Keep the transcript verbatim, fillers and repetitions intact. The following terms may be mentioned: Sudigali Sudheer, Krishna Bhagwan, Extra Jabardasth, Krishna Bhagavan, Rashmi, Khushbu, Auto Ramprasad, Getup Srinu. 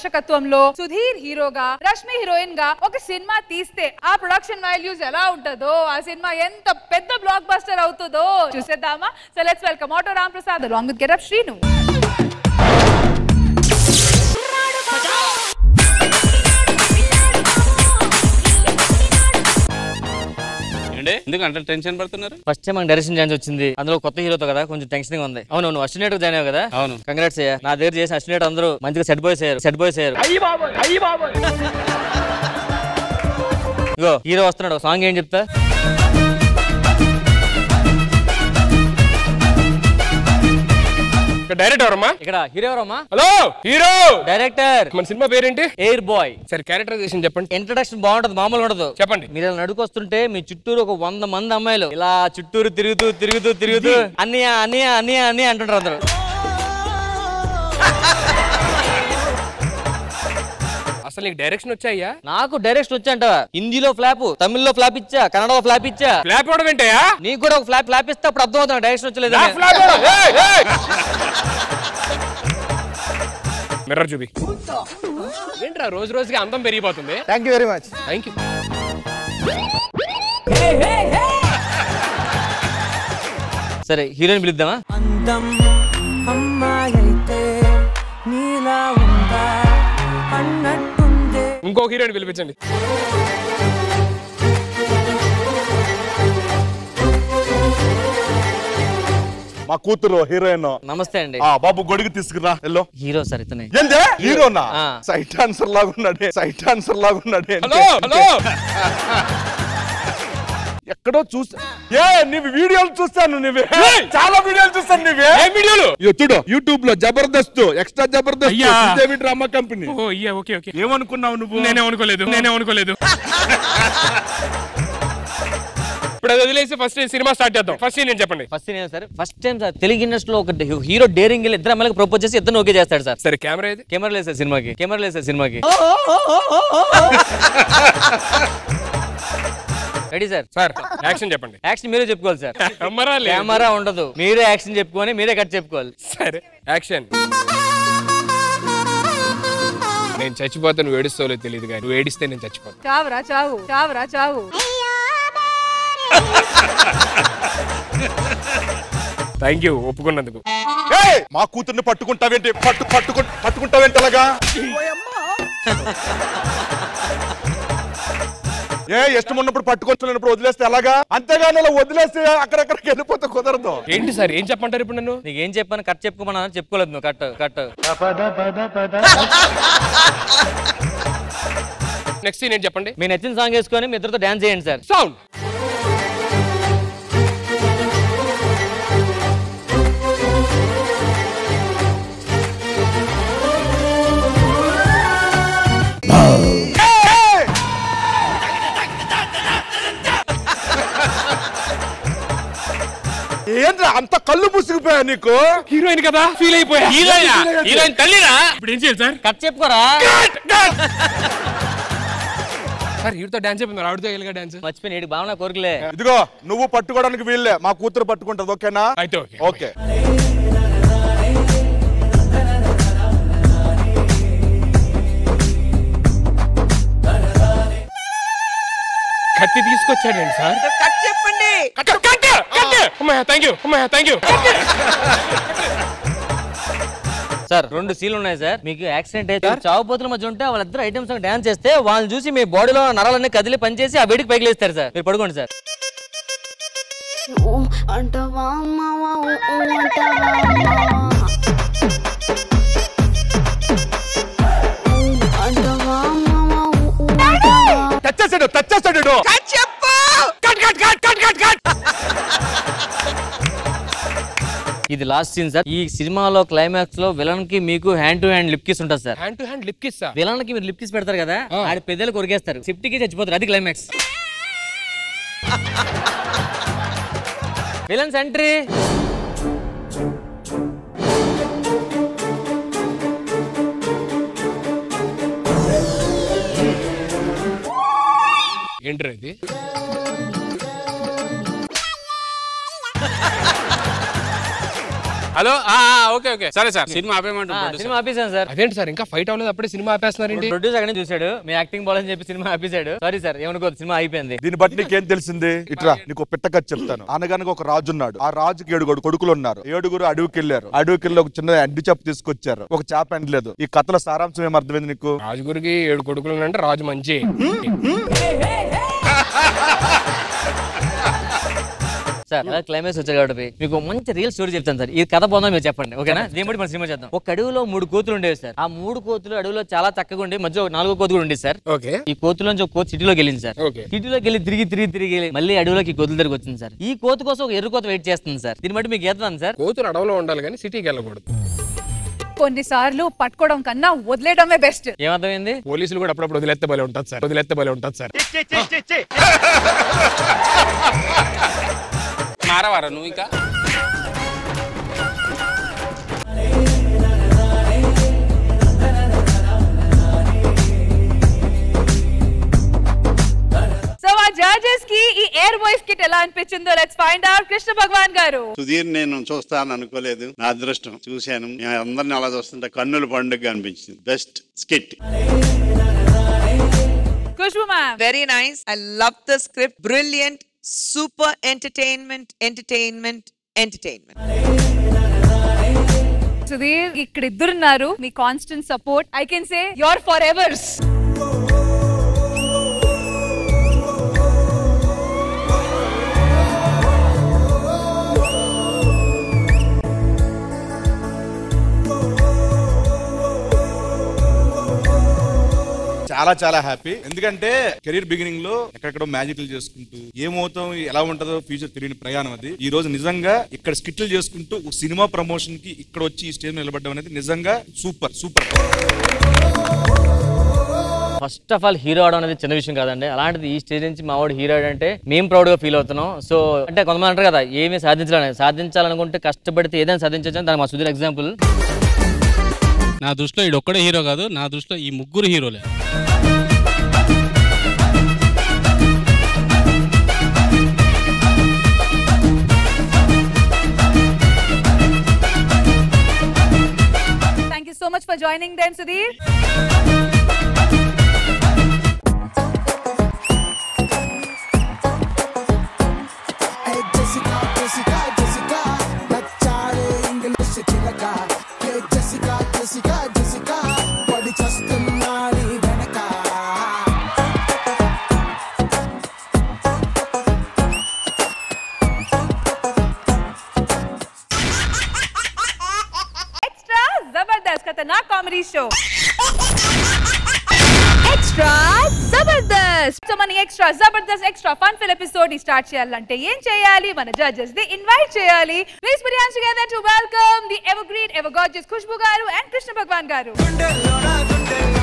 దర్శకత్వంలో సుధీర్ హీరోగా రష్మి హీరోయిన్ గా ఒక సినిమా తీస్తే ఆ ప్రొడక్షన్ వాల్యూస్ ఎలా ఉంటదో ఆ సినిమా ఎంత పెద్ద బ్లాక్ బస్టర్ అవుతదో చూసేద్దామా. So let's welcome auto Ramprasad along with Getup Srinu. ఎందుకంటే టెన్షన్ పడుతున్నారు? ఫస్ట్ టైం డైరెక్షన్ ఛాన్స్ వచ్చింది, అందులో కొత్త హీరోతో కదా కొంచెం టెన్షన్ ఉంది. అవును నువ్వు అసిస్టెంట్ జాయిన్ అయ్యావు కదా, అవును కంగ్రాట్స్. నా దగ్గర చేసిన అసిస్టెంట్ అందరూ మంచిగా సెట్ బాయ్స్ అయ్యారు సెట్ బాయ్స్ అయ్యారు ఇగో హీరో వస్తున్నాడు, సాంగ్ ఏం చెప్తా? డైరెక్టర్ ఇక్కడ హీరో ఎవరమ్మా? Hello hero director. మన సినిమా పేరేంటి? Air boy. సరే క్యారెక్టరైజేషన్ చెప్పండి. ఇంట్రడక్షన్ బాగుంటది, మామూలు ఉండదు. చెప్పండి. మీరు నడుకొస్తుంటే మీ చుట్టూరు ఒక వంద మంది అమ్మాయిలు ఇలా చుట్టూరు తిరుగుతూ తిరుగుతూ తిరుగుతూ అన్ని అన్ని అన్ని అన్ని అంటుంటారు అందరు. అసలు నీకు డైరెక్షన్ వచ్చాయ్యా? నాకు డైరెక్షన్ వచ్చాయంట. హిందీలో ఫ్లాప్, తమిళ్లో ఫ్లాప్ ఇచ్చా, కన్నడలో ఫ్లాప్ ఇచ్చా. ఫ్లాప్ అవడం ఏంటయ్యా? నీకు కూడా ఒక ఫ్లాప్ ఫ్లాప్ ఇస్తే అప్పుడు అర్థం అవుతుంది డైరెక్షన్ వచ్చలేదు. మిర్రర్ చూపి ఏంట్రా, రోజు రోజుకి అందం పెరిగిపోతుంది. Thank you very much. Thank you. సరే హీరోయిన్ పిలుద్దామా? అందం అమ్మాయితే నీలా ఉందా అన్నట్టు ఇంకో హీరోని పిలిపించండి. మా కూతురు హీరోయిన్. నమస్తే అండి. బాబు గొడుగు తీసుకురా. Hello hero sir. ఇతనే హీరోనా? సైట్ ఆన్సర్ లాగా ఉన్నాడే, సైట్ ఆన్సర్ లాగా ఉన్నాడే. ఎక్కడో చూస్తా, ఏ నువ్వు వీడియోలు చూస్తాను, నువ్వే చాలా వీడియోలు చూస్తాను, నువ్వే వీడియోలు చూడు యూట్యూబ్ లో. Jabardasth, extra Jabardasth drama company. ఏమనుకున్నావు నువ్వు? నేనే అనుకోలేదు, నేనే అనుకోలేదు. ఇప్పుడు అది వదిలేసి ఫస్ట్ సినిమా స్టార్ట్ చేద్దాం. ఫస్ట్ సీన్ చెప్పండి. First scene sir, first time sir Telugu industry లో ఒక హీరో డేరింగ్ ఇద్దరు అమ్మాయిలకు ప్రపోజ్ చేసి ఇద్దరు ఓకే చేస్తాడు సార్. సరే కెమెరా ఏది? కెమెరా లేదు సార్ సినిమాకి, కెమెరా లేదు సార్ సినిమాకి. Ready sir? సార్ యాక్షన్ చెప్పండి. యాక్షన్ మీరే చెప్పుకోవాలి సార్, కెమెరా ఉండదు. మీరే యాక్షన్ చెప్పుకొని మీరే కట్ చెప్పుకోవాలి. సరే యాక్షన్. నేను చచ్చిపోతాను, నువ్వు ఏడుస్తావులే తెలియదు కానీ నువ్వు ఏడిస్తే నేను చచ్చిపోతాను. చావురా చావు, చావురా చావు. థ్యాంక్ యూ ఒప్పుకున్నందుకు. మా కూతుర్ని పట్టుకుంటావేంటి? పట్టు పట్టుకు పట్టుకుంటావేంటి అలాగా? ఏ ఇష్టం ఉన్నప్పుడు పట్టుకొచ్చినప్పుడు వదిలేస్తే అలాగా? అంతేగాని ఇలా వదిలేస్తే అక్కడక్కడికి వెళ్ళిపోతే కుదరదు. ఏంటి సార్ ఏం చెప్పంటారు ఇప్పుడు? నన్ను నీకు ఏం చెప్పాను? కట్ చెప్పుకోమన్నా చెప్పుకోలేదు నువ్వు. Cut cut. నెక్స్ట్ సీన్ ఏంటి చెప్పండి? మీ నచ్చిన సాంగ్ వేసుకొని మీ ఇద్దరితో డాన్స్ చేయండి సార్. సౌండ్. ఏంద్రా అంత కళ్ళు మూసుకుపోయా నీకు? హీరోయిన్ కదా ఫీల్ అయిపోయా. హీరోయిన్ తల్లిరా. ఇప్పుడు ఏం చేయాలి సార్? కట్ చెప్పుకోరా. సార్ హీరోతో డాన్స్ చెప్పింది, ఆవిడతో వెళ్ళగా డాన్స్ మర్చిపోయిన ఏడు భావన కోరికలే. ఇదిగో నువ్వు పట్టుకోవడానికి వీళ్ళే, మా కూతురు పట్టుకుంటది. ఓకేనా? అయితే ఓకే. కత్తి తీసుకొచ్చాడండి సార్. కట్ చెప్పండి. సార్ రెండు సీన్లు ఉన్నాయి సార్. మీకు యాక్సిడెంట్ అయితే చావుపోతుల మధ్య ఉంటే వాళ్ళిద్దరు ఐటమ్స్ డాన్స్ చేస్తే వాళ్ళని చూసి మీ బాడీలో నరాలన్నీ కదిలి పనిచేసి ఆ వేడికి పైకి లేస్తారు సార్. మీరు పడుకోండి సార్. తచ్చేసాడు తచ్చేసాడు. ఇది లాస్ట్ సీన్ సార్. ఈ సినిమాలో క్లైమాక్స్ లో విలన్ కి మీకు hand to hand lip kiss ఉంటుంది sir. Hand to hand lip kiss. Villain కి మీరు లిప్ కిస్ పెడతారు కదా, ఆడి పెద్దలు కొరికేస్తారు, సిఫ్టీ కి చచ్చిపోతారు. అది క్లైమాక్స్. Villains entry. ఏంట్రా ఇది? హలో ఆ ఓకే ఓకే సరే సార్ సినిమా ఆపేమంటారు ప్రొడ్యూసర్ సినిమా ఆపేసాను సార్ అదేంటి సార్ ఇంకా ఫైట్ అవలేదు అప్పుడే సినిమా ఆపేస్తున్నారు ఏంటి ప్రొడ్యూసర్ అక్కడే చూసాడు మీ యాక్టింగ్ బాలని చెప్పి సినిమా ఆపేసాడు సారీ సార్ ఏమనుకోదు సినిమా అయిపోయింది దీని బట్టి నీకేం తెలిసింది ఇట్రా నీకు పెట్ట కథ చెప్తాను అనగానగా ఒక రాజు ఉన్నాడు ఆ రాజుకి ఏడుగురు కొడుకులు ఉన్నారు ఏడుగురు అడవికి వెళ్ళారు అడవికి వెళ్ళి ఒక చిన్న ఎండు చేప తీసుకొచ్చారు ఒక చేప ఎండలేదు ఈ కథల సారాంశం ఏం అర్థమైంది నీకు రాజుగురికి ఏడు కొడుకులు ఉన్నారంటే రాజు మంచి సార్ అలా క్లైమాక్స్ వచ్చారు కాబట్టి మీకు మంచి రియల్ స్టోరీ చెప్తాను సార్ ఈ కథ బాగుందా మీరు చెప్పండి ఓకేనా దీని బట్టి మనం సినిమా చేద్దాం ఒక అడవిలో మూడు కోతులు ఉండేవి సార్ ఆ మూడు కోతులు అడవిలో చాలా చక్కగా ఉండే మధ్య నాలుగో కోతు కూడా ఉండేది సార్ ఈ కోతుల నుంచి ఒక కోతు సిటీలోకి వెళ్ళింది సార్ సిటీలోకి వెళ్ళి తిరిగి తిరిగి తిరిగి మళ్ళీ అడవిలోకి కోతుల దగ్గరికి వచ్చింది సార్ ఈ కోతు కోసం ఒక ఎర్ర కోత వెయిట్ చేస్తుంది సార్ దీన్ని బట్టి మీకు ఏదన్నా సార్ కోతులు అడవిలో ఉండాలి కానీ సిటీకి వెళ్ళకూడదు కొన్నిసార్లు పట్టుకోవడం కన్నా వదిలేయడమే బెస్ట్ ఏమర్థమైంది పోలీసులు కూడా అప్పుడప్పుడు వదిలేస్తే భలే ఉంటుంది సార్ వదిలేస్తే భలే ఉంటుంది సార్ మారవారా నువ్వు ఇంకా జడ్జెస్ కి ఈ ఎయిర్ వాయిస్ కిట్ ఎలా అనిపించిందో let's find out Krishna Bhagavan garu Sudheer నేను చూస్తాను అనుకోలేదు నా అదృష్టం చూశాను అందరిని అలా చూస్తుంటే కన్నుల పండుగ అనిపించింది best skit Khushbu ma'am very nice I love the script brilliant super entertainment entertainment entertainment Sudheer ఇక్కడ ఇద్దరున్నారు మీ constant support I can say your forevers చాలా చాలా హ్యాపీ ఎందుకంటే కెరీర్ బిగినింగ్ లో ఎక్కడెక్కడో మ్యాజిక్లు చేసుకుంటూ ఏమవుతాం ఎలా ఉంటుందో ఫ్యూచర్ తెలియని ప్రయాణం అది ఈ రోజు నిజంగా ఇక్కడ స్కిట్లు చేసుకుంటూ ఒక సినిమా ప్రమోషన్ కి ఇక్కడ వచ్చి ఈ స్టేజ్ నిలబడడం అనేది నిజంగా super super first of all hero అవడం అనేది చిన్న విషయం కాదండి అలాంటిది ఈ స్టేజ్ నుంచి మా వాడు హీరో అంటే మేము ప్రౌడ్ గా ఫీల్ అవుతున్నాం సో అంటే కొంతమంది అంటారు కదా ఏమీ సాధించాలని సాధించాలనుకుంటే కష్టపడితే ఏదైనా సాధించవచ్చు దాని మా సుధీర్ ఎగ్జాంపుల్ నా దృష్టిలో ఇది ఒక్కడే హీరో కాదు నా దృష్టిలో ఈ ముగ్గురు హీరోలే so much for joining them Sudheer hey Jessica Jessica Jessica nachare english chilaka hey Jessica Jessica Jessica body chastunari venaka comedy show extra zabardast so many extra zabardast extra fun filled episode start cheyalante em cheyali mana judges the invite cheyali please put your hands together to welcome the ever great ever gorgeous Khushbu garu and Krishna Bhagwan garu